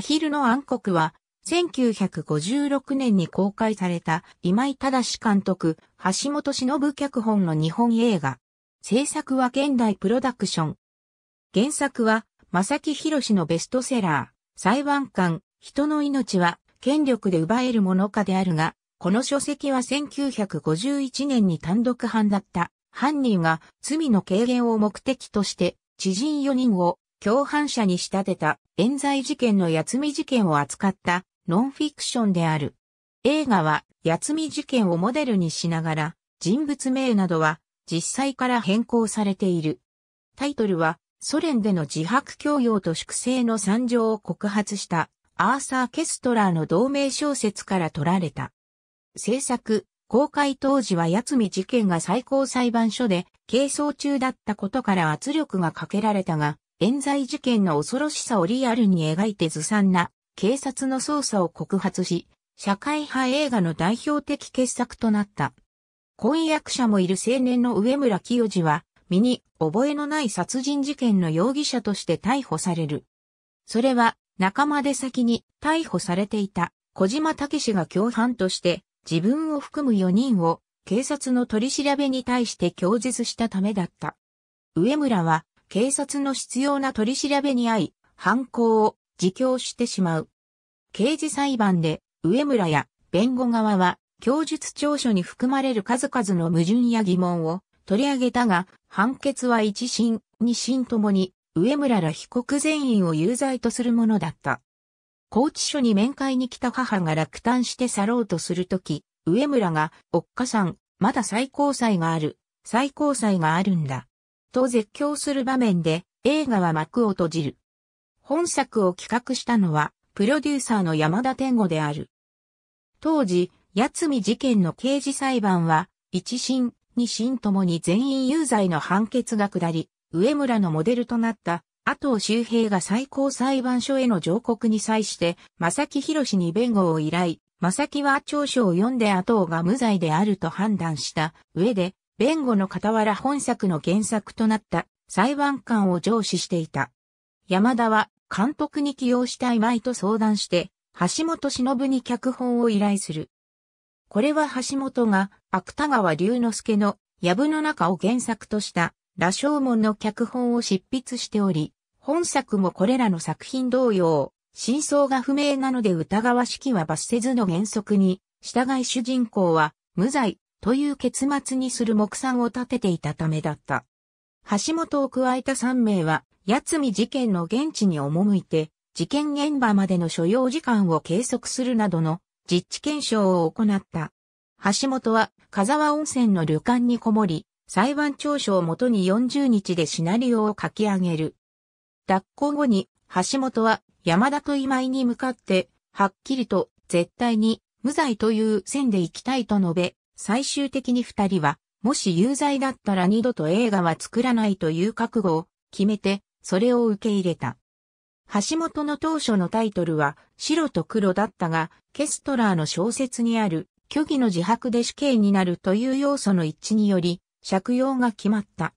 真昼の暗黒は、1956年に公開された今井正監督、橋本忍脚本の日本映画。制作は現代プロダクション。原作は、正木浩のベストセラー、裁判官、人の命は権力で奪えるものかであるが、この書籍は1951年に単独犯だった犯人が罪の軽減を目的として知人4人を共犯者に仕立てた冤罪事件の八海事件を扱ったノンフィクションである。映画は八海事件をモデルにしながら人物名などは実際から変更されている。タイトルはソ連での自白強要と粛清の惨状を告発したアーサー・ケストラーの同名小説から取られた。制作、公開当時は八海事件が最高裁判所で係争中だったことから圧力がかけられたが、冤罪事件の恐ろしさをリアルに描いてずさんな警察の捜査を告発し、社会派映画の代表的傑作となった。婚約者もいる青年の上村清次は、身に覚えのない殺人事件の容疑者として逮捕される。それは仲間で先に逮捕されていた小島武史が共犯として、自分を含む4人を警察の取り調べに対して供述したためだった。上村は警察の執拗な取り調べに遭い、犯行を自供してしまう。刑事裁判で上村や弁護側は供述調書に含まれる数々の矛盾や疑問を取り上げたが、判決は一審、二審ともに上村ら被告全員を有罪とするものだった。拘置所に面会に来た母が落胆して去ろうとするとき、上村が、おっかさん、まだ最高裁があるんだ。と絶叫する場面で、映画は幕を閉じる。本作を企画したのは、プロデューサーの山田天吾である。当時、八海事件の刑事裁判は、一審、二審ともに全員有罪の判決が下り、上村のモデルとなった。阿藤修平が最高裁判所への上告に際して、正木浩に弁護を依頼、正木は調書を読んで阿藤が無罪であると判断した上で、弁護の傍ら本作の原作となった裁判官を上司していた。山田は監督に起用した今井と相談して、橋本忍に脚本を依頼する。これは橋本が芥川龍之介の藪の中を原作とした。羅生門の脚本を執筆しており、本作もこれらの作品同様、真相が不明なので疑わしきは罰せずの原則に、従い主人公は無罪という結末にする目算を立てていたためだった。橋本を加えた3名は、八海事件の現地に赴いて、事件現場までの所要時間を計測するなどの実地検証を行った。橋本は、香沢温泉の旅館にこもり、裁判調書をもとに40日でシナリオを書き上げる。脱稿後に、橋本は山田と今井に向かって、はっきりと絶対に無罪という線で行きたいと述べ、最終的に2人は、もし有罪だったら二度と映画は作らないという覚悟を決めて、それを受け入れた。橋本の当初のタイトルは、白と黒だったが、ケストラーの小説にある、虚偽の自白で死刑になるという要素の一致により、借用が決まった。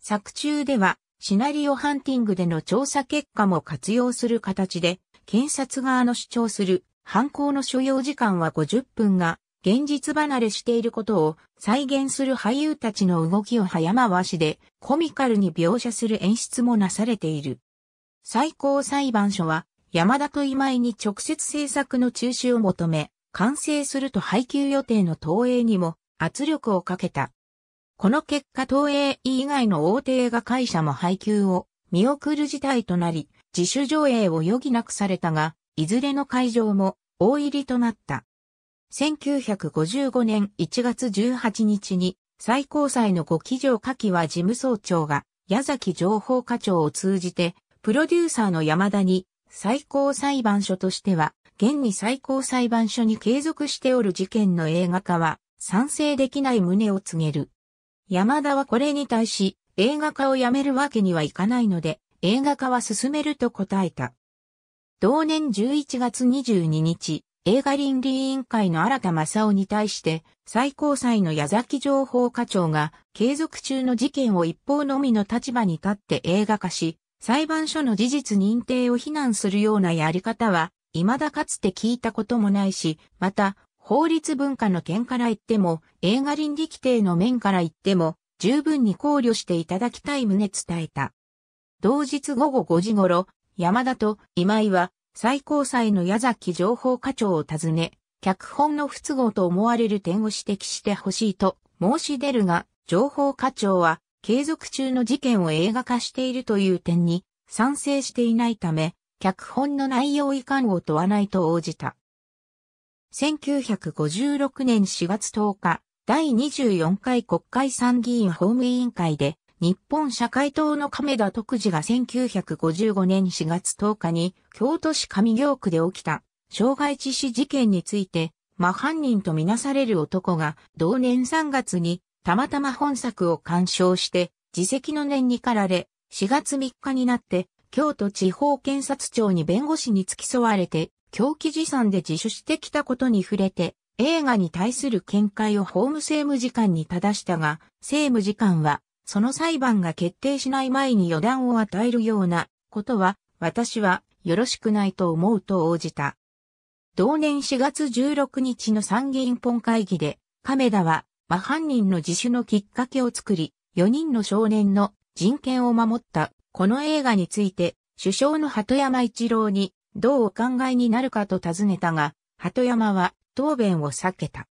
作中では、シナリオハンティングでの調査結果も活用する形で、検察側の主張する犯行の所要時間は50分が、現実離れしていることを再現する俳優たちの動きを早回しで、コミカルに描写する演出もなされている。最高裁判所は、山田と今井に直接制作の中止を求め、完成すると配給予定の東映にも圧力をかけた。この結果東映以外の大手映画会社も配給を見送る事態となり、自主上映を余儀なくされたが、いずれの会場も大入りとなった。1955年1月18日に最高裁の五木上夏樹は事務総長が矢崎情報課長を通じて、プロデューサーの山田に最高裁判所としては、現に最高裁判所に継続しておる事件の映画化は賛成できない旨を告げる。山田はこれに対し、映画化をやめるわけにはいかないので、映画化は進めると答えた。同年11月22日、映画倫理委員会の荒田正夫に対して、最高裁の矢崎情報課長が、継続中の事件を一方のみの立場に立って映画化し、裁判所の事実認定を非難するようなやり方は、未だかつて聞いたこともないし、また、法律文化の点から言っても、映画倫理規定の面から言っても、十分に考慮していただきたい旨伝えた。同日午後5時頃、山田と今井は、最高裁の矢崎情報課長を訪ね、脚本の不都合と思われる点を指摘してほしいと申し出るが、情報課長は継続中の事件を映画化しているという点に賛成していないため、脚本の内容いかんを問わないと応じた。1956年4月10日、第24回国会参議院法務委員会で、日本社会党の亀田徳次が1955年4月10日に京都市上京区で起きた傷害致死事件について、真犯人とみなされる男が同年3月にたまたま本作を鑑賞して自責の念にかられ、4月3日になって京都地方検察庁に弁護士に付き添われて狂気持参で自首してきたことに触れて、映画に対する見解を法務政務次官に正したが、政務次官はその裁判が決定しない前に予断を与えるようなことは私はよろしくないと思うと応じた。同年4月16日の参議院本会議で亀田は真犯人の自首のきっかけを作り、4人の少年の人権を守ったこの映画について首相の鳩山一郎にどうお考えになるかと尋ねたが、鳩山は答弁を避けた。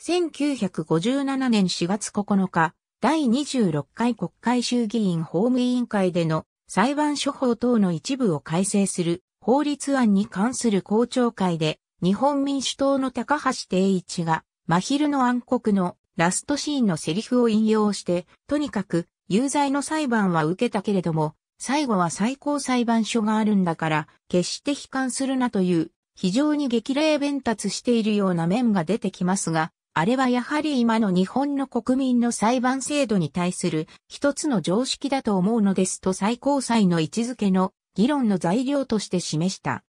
1957年4月9日、第26回国会衆議院法務委員会での裁判所法等の一部を改正する法律案に関する公聴会で、日本民主党の高橋定一が真昼の暗黒のラストシーンのセリフを引用して、とにかく有罪の裁判は受けたけれども、最後は最高裁判所があるんだから、決して悲観するなという、非常に激励弁達しているような面が出てきますが、あれはやはり今の日本の国民の裁判制度に対する一つの常識だと思うのですと最高裁の位置づけの議論の材料として示した。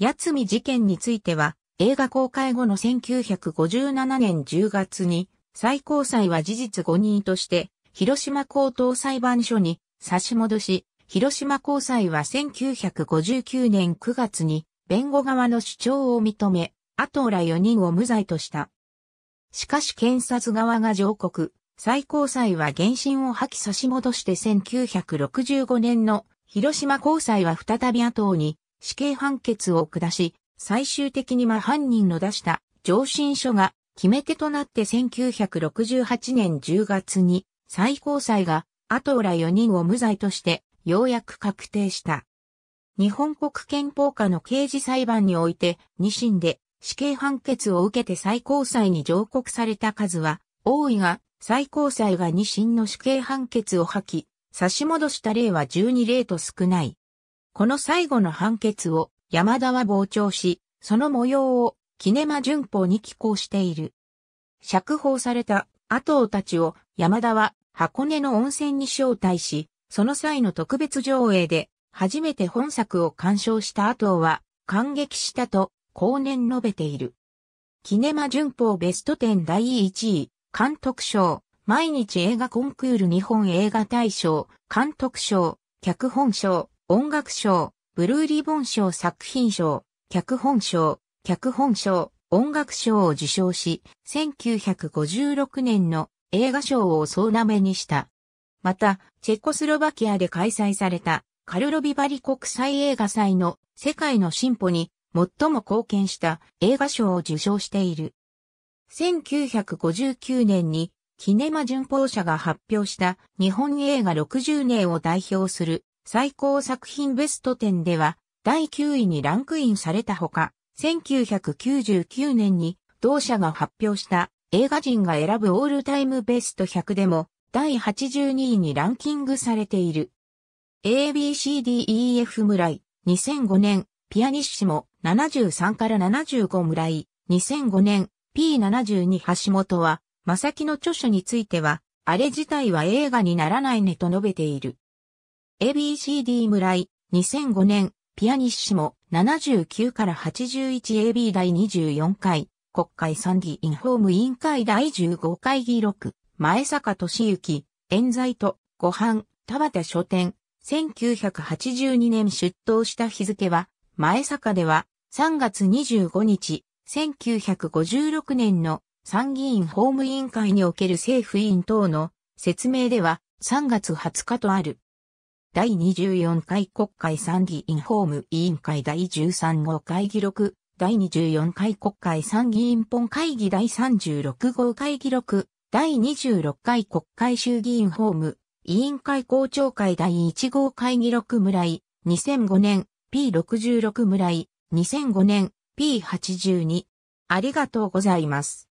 八海事件については映画公開後の1957年10月に最高裁は事実誤認として広島高等裁判所に差し戻し、広島高裁は1959年9月に弁護側の主張を認め、後ら4人を無罪とした。しかし検察側が上告、最高裁は原審を破棄差し戻して1965年の広島高裁は再び後追いに死刑判決を下し、最終的に真犯人の出した上申書が決め手となって1968年10月に最高裁が後ら4人を無罪としてようやく確定した。日本国憲法下の刑事裁判において2審で死刑判決を受けて最高裁に上告された数は多いが、最高裁が2審の死刑判決を破棄、差し戻した例は12例と少ない。この最後の判決を山田は傍聴し、その模様をキネマ旬報に寄稿している。釈放された後追いたちを山田は箱根の温泉に招待し、その際の特別上映で初めて本作を鑑賞した後は感激したと、後年述べている。キネマ旬報ベスト10第1位、監督賞、毎日映画コンクール日本映画大賞、監督賞、脚本賞、音楽賞、ブルーリボン賞作品賞、脚本賞、音楽賞を受賞し、1956年の映画賞を総なめにした。また、チェコスロバキアで開催されたカルロヴィバリ国際映画祭の世界の進歩に、最も貢献した映画賞を受賞している。1959年にキネマ旬報社が発表した日本映画60年を代表する最高作品ベスト10では第9位にランクインされたほか、1999年に同社が発表した映画人が選ぶオールタイムベスト100でも第82位にランキングされている。ABCDEF 村井2005年ピアニッシモ73から75村井、2005年、P72 橋本は、正木の著書については、あれ自体は映画にならないねと述べている。ABCD 村井、2005年、ピアニッシモ79から81 AB 第24回、国会参議院法務委員会第15回議録、前坂俊之、冤罪と、ご飯、田畑書店、1982年出頭した日付は、前坂では3月25日、1956年の参議院法務委員会における政府委員等の説明では3月20日とある。第24回国会参議院法務委員会第13号会議録、第24回国会参議院本会議第36号会議録、第26回国会衆議院法務委員会公聴会第1号会議録村井、2005年 P66 村井、2005年 P82。ありがとうございます。